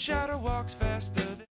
shadow walks faster than